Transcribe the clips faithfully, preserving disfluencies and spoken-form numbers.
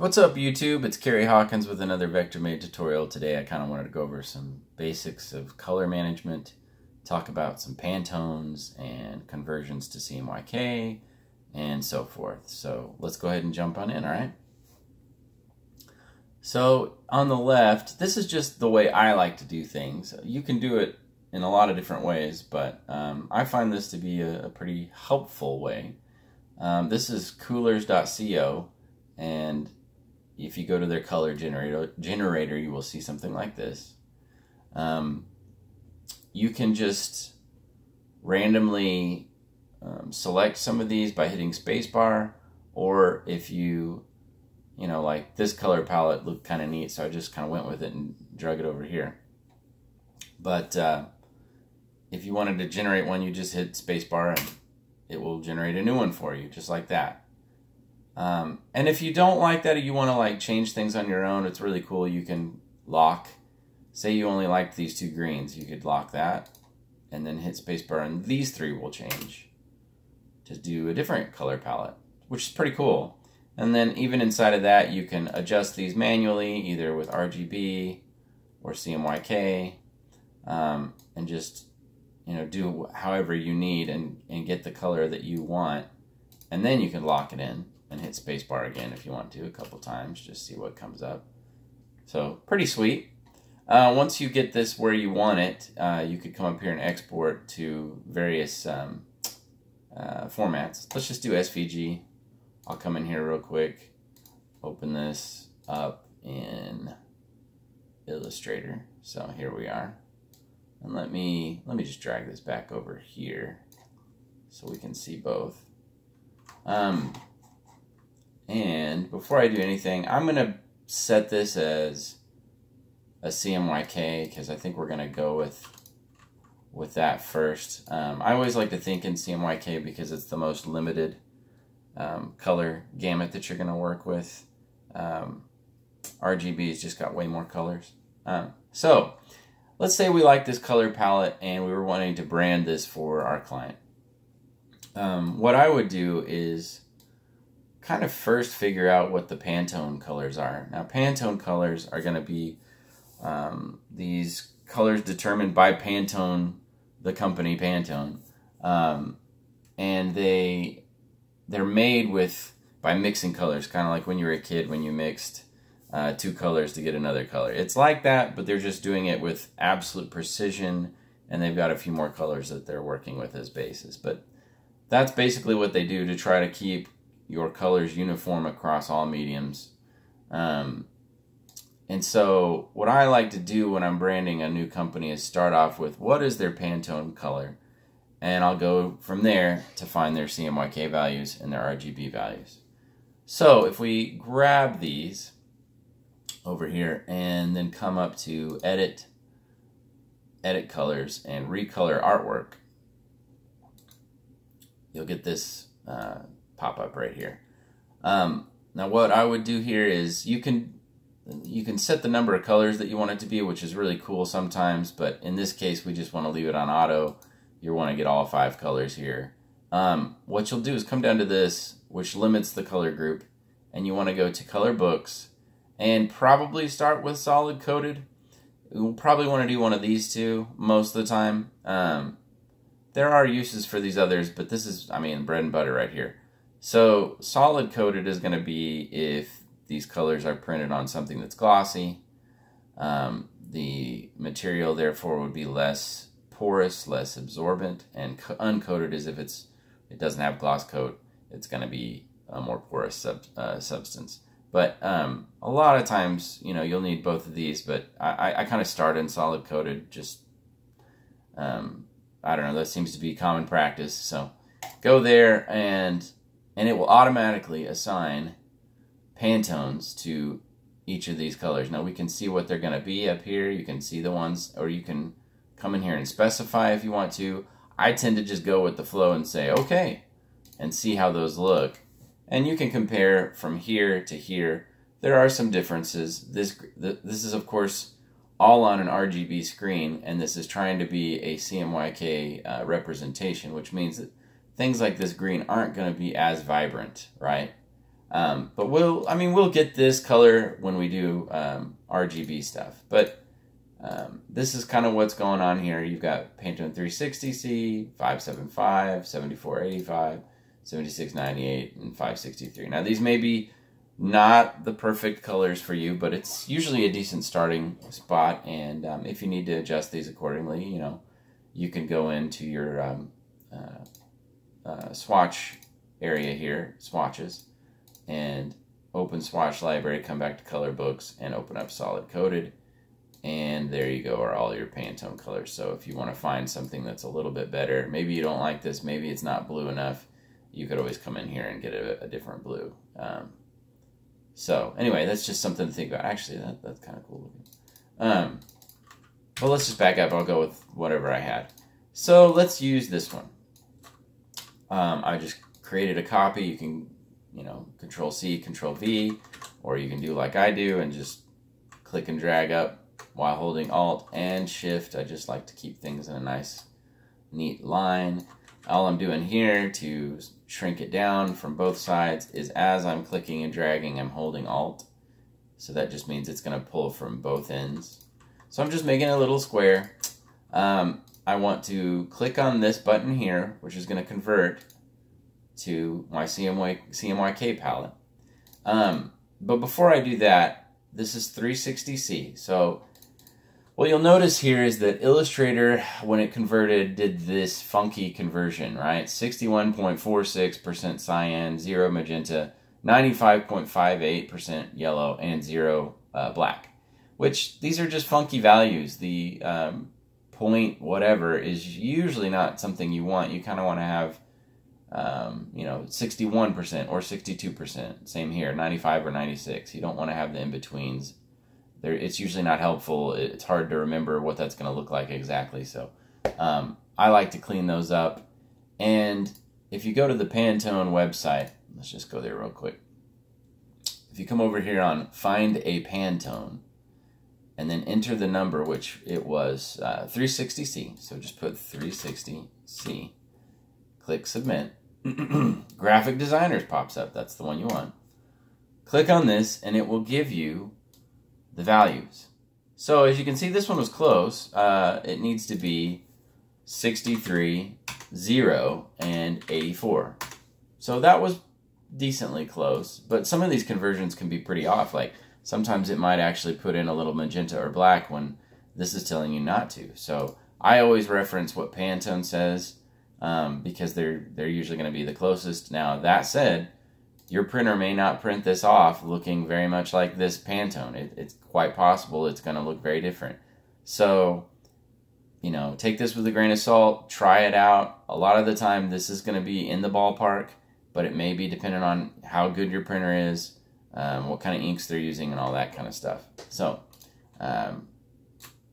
What's up YouTube? It's Cary Hawkins with another VectorMade tutorial. Today I kind of wanted to go over some basics of color management, talk about some Pantones and conversions to C M Y K and so forth. So let's go ahead and jump on in, alright? So on the left, this is just the way I like to do things. You can do it in a lot of different ways, but um, I find this to be a, a pretty helpful way. Um, this is coolers dot co, and if you go to their color generator, generator, you will see something like this. Um, you can just randomly um, select some of these by hitting spacebar, or if you, you know, like this color palette looked kind of neat, so I just kind of went with it and drug it over here. But uh, if you wanted to generate one, you just hit spacebar and it will generate a new one for you, just like that. Um, and if you don't like that or you want to like change things on your own, it's really cool. You can lock, say you only liked these two greens, you could lock that and then hit spacebar and these three will change to do a different color palette, which is pretty cool. And then even inside of that, you can adjust these manually either with R G B or C M Y K, um, and just, you know, do however you need and, and get the color that you want. And then you can lock it in and hit spacebar again if you want to a couple times, just see what comes up. So pretty sweet. Uh, once you get this where you want it, uh, you could come up here and export to various um, uh, formats. Let's just do S V G. I'll come in here real quick, open this up in Illustrator. So here we are. And let me, let me just drag this back over here so we can see both. Um, And before I do anything, I'm going to set this as a C M Y K because I think we're going to go with with that first. Um, I always like to think in C M Y K because it's the most limited um, color gamut that you're going to work with. Um, R G B's just got way more colors. Um, so let's say we like this color palette and we were wanting to brand this for our client. Um, what I would do is kind of first figure out what the Pantone colors are. Now Pantone colors are going to be um, these colors determined by Pantone, the company Pantone, um, and they they're made with by mixing colors, kind of like when you were a kid when you mixed uh, two colors to get another color. It's like that, but they're just doing it with absolute precision, and they've got a few more colors that they're working with as bases. But that's basically what they do to try to keep your colors uniform across all mediums. Um, and so what I like to do when I'm branding a new company is start off with what is their Pantone color, and I'll go from there to find their C M Y K values and their R G B values. So if we grab these over here and then come up to edit, edit colors and recolor artwork, you'll get this uh, pop up right here. Um, now what I would do here is you can you can set the number of colors that you want it to be, which is really cool sometimes, but in this case we just want to leave it on auto. You want to get all five colors here. Um, what you'll do is come down to this, which limits the color group, and you want to go to color books and probably start with solid coded. You'll probably want to do one of these two most of the time. Um, there are uses for these others, but this is, I mean, bread and butter right here. So solid coded is going to be if these colors are printed on something that's glossy. Um, the material therefore would be less porous, less absorbent, and uncoated is if it's it doesn't have gloss coat. It's going to be a more porous sub, uh, substance. But um, a lot of times, you know, you'll need both of these. But I, I, I kind of start in solid coated. Just um, I don't know. That seems to be common practice. So go there and. And it will automatically assign Pantones to each of these colors. Now we can see what they're going to be up here. You can see the ones, or you can come in here and specify if you want to. I tend to just go with the flow and say, okay, and see how those look. And you can compare from here to here. There are some differences. This, this is, of course, all on an R G B screen, and this is trying to be a C M Y K uh, representation, which means that things like this green aren't going to be as vibrant, right? Um, but we'll, I mean, we'll get this color when we do um, R G B stuff. But um, this is kind of what's going on here. You've got Pantone three sixty C, five seventy-five, seventy-four eighty-five, seventy-six ninety-eight, and five sixty-three. Now these may be not the perfect colors for you, but it's usually a decent starting spot. And um, if you need to adjust these accordingly, you know, you can go into your um, uh, uh, swatch area here, swatches, and open swatch library, come back to color books, and open up solid coded, and there you go are all your Pantone colors. So if you want to find something that's a little bit better, maybe you don't like this, maybe it's not blue enough, you could always come in here and get a, a different blue. Um, so anyway, that's just something to think about. Actually, that, that's kind of cool looking. Um, well, let's just back up. I'll go with whatever I had. So let's use this one. Um, I just created a copy. You can, you know, control C, control V, or you can do like I do and just click and drag up while holding Alt and Shift. I just like to keep things in a nice, neat line. All I'm doing here to shrink it down from both sides is as I'm clicking and dragging, I'm holding Alt. So that just means it's going to pull from both ends. So I'm just making a little square. Um, I want to click on this button here, which is going to convert to my C M Y K palette. Um, but before I do that, this is three sixty C. So what you'll notice here is that Illustrator, when it converted, did this funky conversion, right? sixty-one point four six percent cyan, zero magenta, ninety-five point five eight percent yellow, and zero uh, black, which these are just funky values. The um, point whatever is usually not something you want. You kind of want to have Um, you know, sixty-one percent or sixty-two percent, same here, ninety-five or ninety-six. You don't want to have the in-betweens. There, it's usually not helpful. It's hard to remember what that's going to look like exactly. So um, I like to clean those up. And if you go to the Pantone website, let's just go there real quick. If you come over here on Find a Pantone and then enter the number, which it was uh, three sixty C. So just put three sixty C. Click Submit. Graphic Designers pops up. That's the one you want. Click on this and it will give you the values. So as you can see, this one was close. Uh, it needs to be sixty-three, zero, and eighty-four. So that was decently close, but some of these conversions can be pretty off. Like sometimes it might actually put in a little magenta or black when this is telling you not to. So I always reference what Pantone says, Um, because they're they're usually going to be the closest. Now that said, your printer may not print this off looking very much like this Pantone. It, it's quite possible it's going to look very different. So, you know, take this with a grain of salt. Try it out. A lot of the time, this is going to be in the ballpark, but it may be dependent on how good your printer is, um, what kind of inks they're using, and all that kind of stuff. So, um,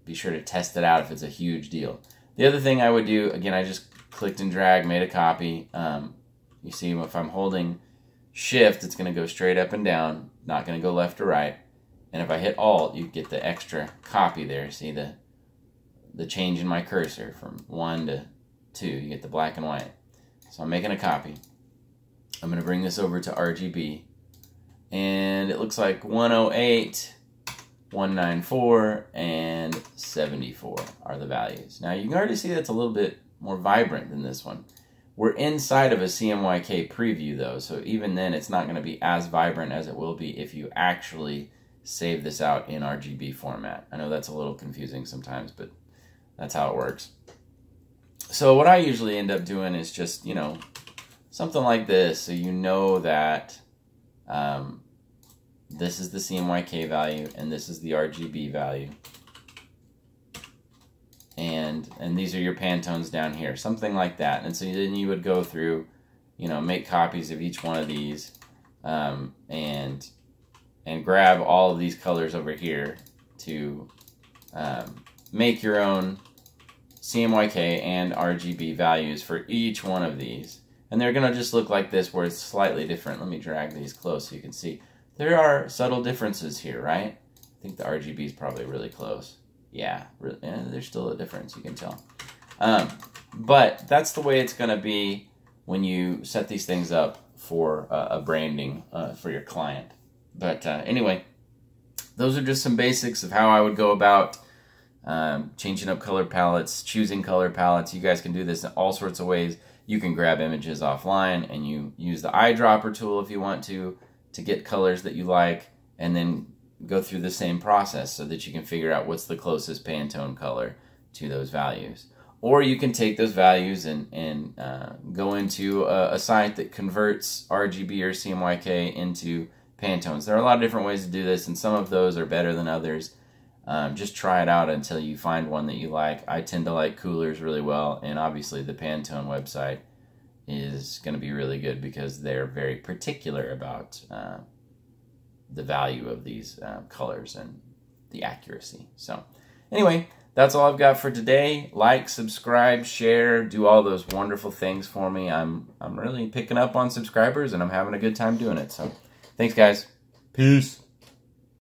be sure to test it out if it's a huge deal. The other thing I would do, again, I just clicked and dragged, made a copy. Um, you see, if I'm holding Shift, it's going to go straight up and down, not going to go left or right. And if I hit Alt, you get the extra copy there. See the the change in my cursor from one to two. You get the black and white. So I'm making a copy. I'm going to bring this over to R G B, and it looks like one oh eight. one ninety-four and seventy-four are the values. Now you can already see that's a little bit more vibrant than this one. We're inside of a C M Y K preview though, so even then it's not going to be as vibrant as it will be if you actually save this out in R G B format. I know that's a little confusing sometimes, but that's how it works. So what I usually end up doing is just, you know, something like this, so you know that um, this is the C M Y K value, and this is the R G B value. And and these are your Pantones down here, something like that. And so then you would go through, you know, make copies of each one of these, um, and and grab all of these colors over here to um, make your own C M Y K and R G B values for each one of these. And they're going to just look like this where it's slightly different. Let me drag these close so you can see. There are subtle differences here, right? I think the R G B is probably really close. Yeah, really, yeah, there's still a difference, you can tell. Um, but that's the way it's going to be. when you set these things up for uh, a branding uh, for your client. But uh, anyway, those are just some basics of how I would go about um, changing up color palettes, choosing color palettes. You guys can do this in all sorts of ways. You can grab images offline and you use the eyedropper tool if you want to, to get colors that you like, and then go through the same process so that you can figure out what's the closest Pantone color to those values. Or you can take those values and, and uh, go into a, a site that converts R G B or C M Y K into Pantones. There are a lot of different ways to do this, and some of those are better than others. Um, just try it out until you find one that you like. I tend to like Coolers really well, and obviously the Pantone website is going to be really good because they're very particular about uh, the value of these uh, colors and the accuracy. So anyway, that's all I've got for today. Like, subscribe, share, do all those wonderful things for me. I'm, I'm really picking up on subscribers, and I'm having a good time doing it. So thanks, guys. Peace.